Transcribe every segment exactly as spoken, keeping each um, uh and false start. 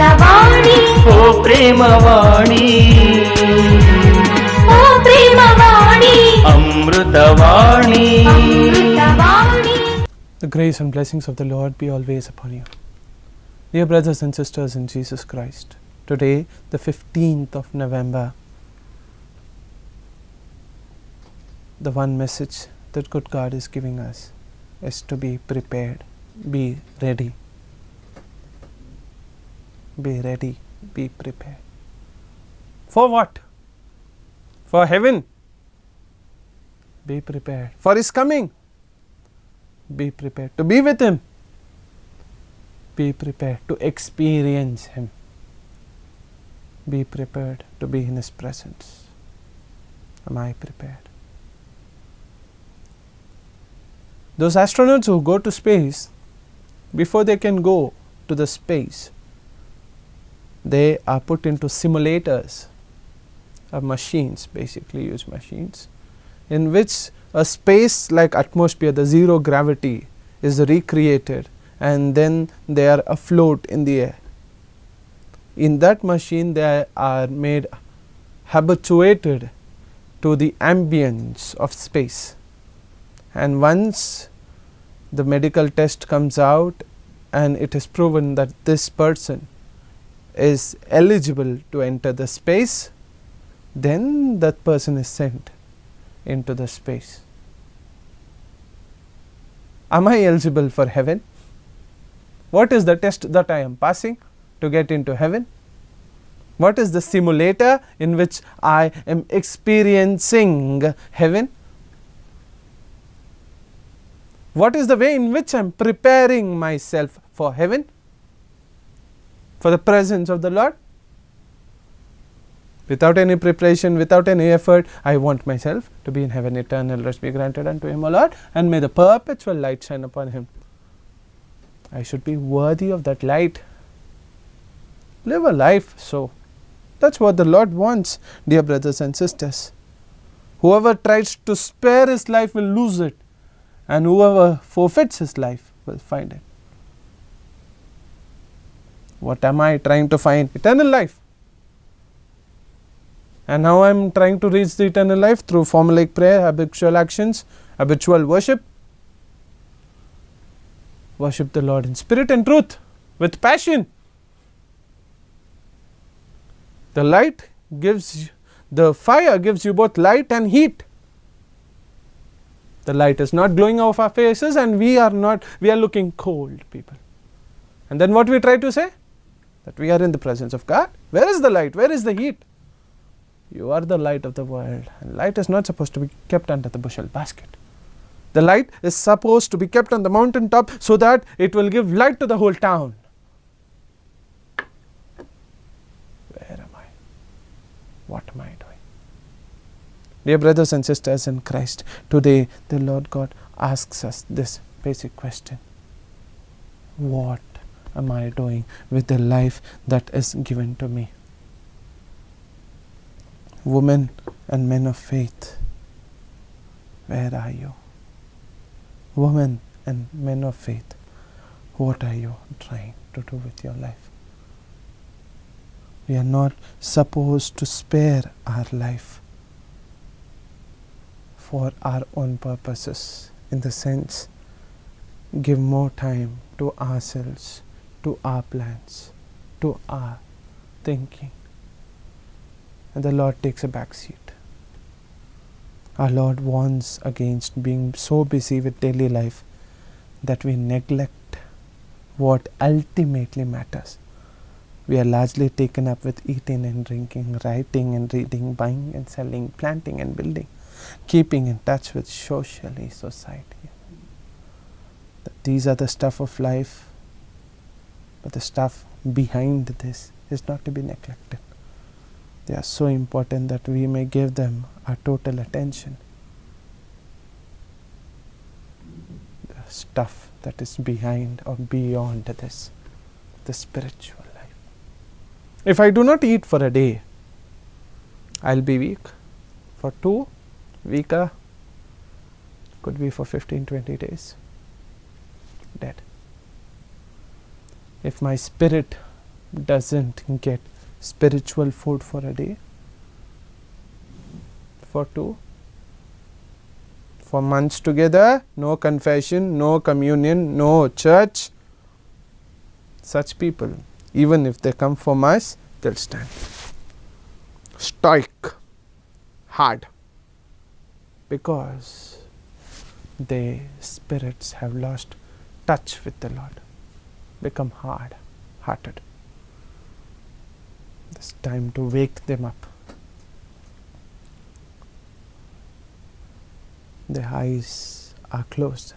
ಚಿಂತವಾಣಿ O ಪ್ರೇಮವಾಣಿ O ಪ್ರೇಮವಾಣಿ ಅಮೃತವಾಣಿ ಅಮೃತವಾಣಿ. The grace and blessings of the Lord be always upon you. Dear brothers and sisters in Jesus Christ, today the fifteenth of November, the one message that good God is giving us is to be prepared, be ready. Be ready, be prepared. For what? For heaven. Be prepared. For His coming. Be prepared to be with Him. Be prepared to experience Him. Be prepared to be in His presence. Am I prepared? Those astronauts who go to space, before they can go to the space, they are put into simulators of machines, basically use machines, in which a space like atmosphere, the zero gravity is recreated, and then they are afloat in the air. In that machine they are made habituated to the ambience of space, and once the medical test comes out and it is proven that this person is eligible to enter the space, then that person is sent into the space. Am I eligible for heaven? What is the test that I am passing to get into heaven? What is the simulator in which I am experiencing heaven? What is the way in which I am preparing myself for heaven? For the presence of the Lord? Without any preparation, without any effort, I want myself to be in heaven. Eternal rest be granted unto Him, O Lord, and may the perpetual light shine upon Him. I should be worthy of that light. Live a life so. That's what the Lord wants, dear brothers and sisters. Whoever tries to spare his life will lose it, and whoever forfeits his life will find it. What am I trying to find? Eternal life. And now I am trying to reach the eternal life through formulaic prayer, habitual actions, habitual worship. Worship the Lord in spirit and truth, with passion. The light gives, the fire gives you both light and heat. The light is not glowing off our faces, and we are not, we are looking cold, people. And then what we try to say? That we are in the presence of God. Where is the light? Where is the heat? You are the light of the world, and light is not supposed to be kept under the bushel basket. The light is supposed to be kept on the mountain top so that it will give light to the whole town. Where am I? What am I doing? Dear brothers and sisters in Christ, today the Lord God asks us this basic question. What am I doing with the life that is given to me? Women and men of faith, where are you? Women and men of faith, what are you trying to do with your life? We are not supposed to spare our life for our own purposes, in the sense, give more time to ourselves, to our plans, to our thinking. And the Lord takes a back seat. Our Lord warns against being so busy with daily life that we neglect what ultimately matters. We are largely taken up with eating and drinking, writing and reading, buying and selling, planting and building, keeping in touch with socially society. These are the stuff of life, but the stuff behind this is not to be neglected. They are so important that we may give them our total attention. The stuff that is behind or beyond this, the spiritual life. If I do not eat for a day, I will be weak. For two, weaker, could be for fifteen to twenty days. Dead. If my spirit doesn't get spiritual food for a day, for two, for months together, no confession, no communion, no church, such people, even if they come for mass, they'll stand. Stoic, hard, because their spirits have lost touch with the Lord, become hard hearted. It's time to wake them up. Their eyes are closed,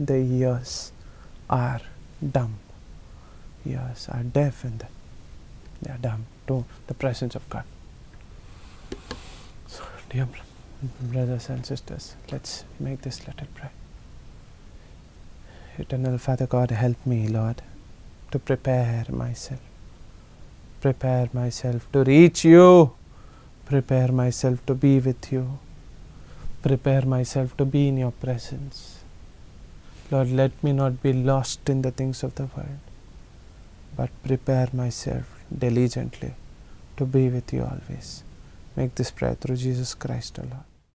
their ears are dumb, ears are deaf and they are dumb to the presence of God. So, dear brothers and sisters, let's make this little prayer. Eternal Father God, help me, Lord, to prepare myself. Prepare myself to reach you. Prepare myself to be with you. Prepare myself to be in your presence. Lord, let me not be lost in the things of the world, but prepare myself diligently to be with you always. Make this prayer through Jesus Christ, our Lord.